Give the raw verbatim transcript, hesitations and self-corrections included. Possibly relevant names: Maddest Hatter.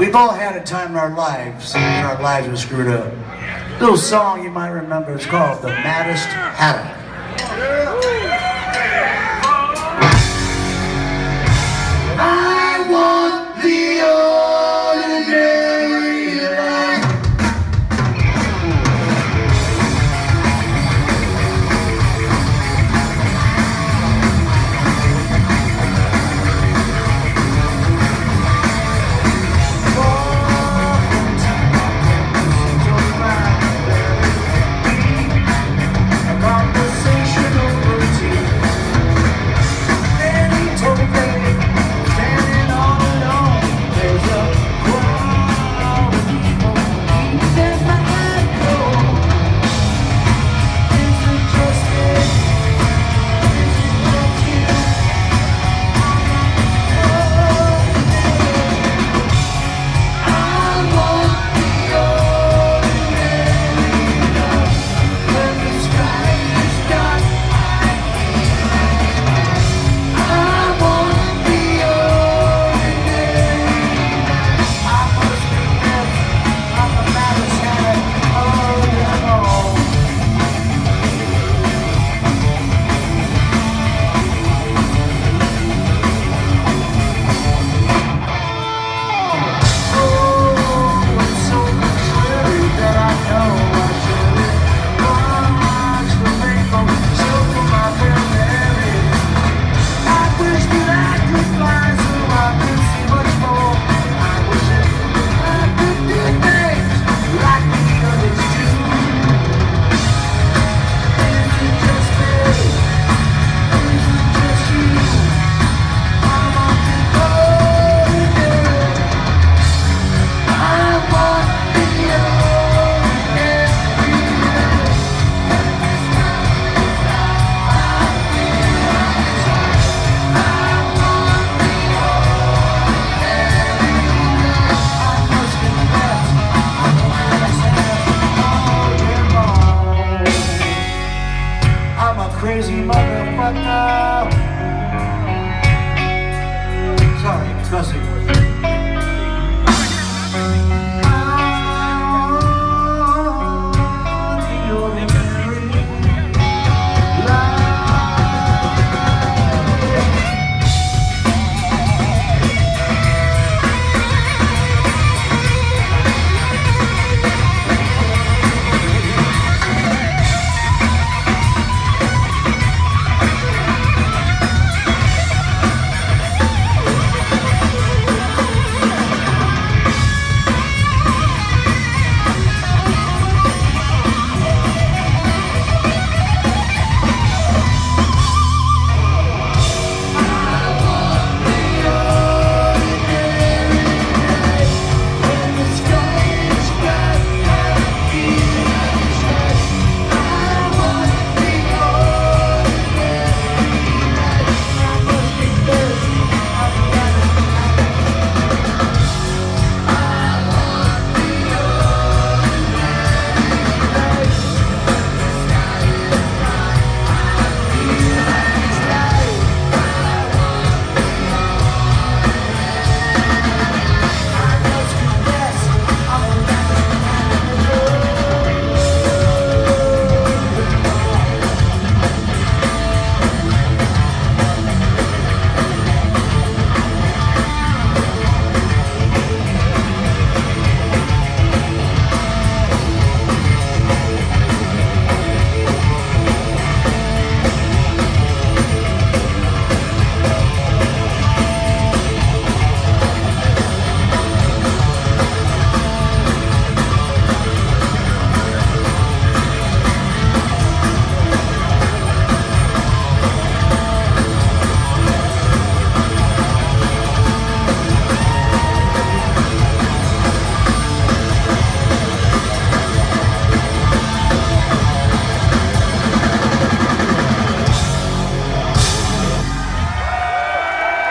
We've all had a time in our lives when our lives were screwed up. Little song you might remember is called The Maddest Hatter. I want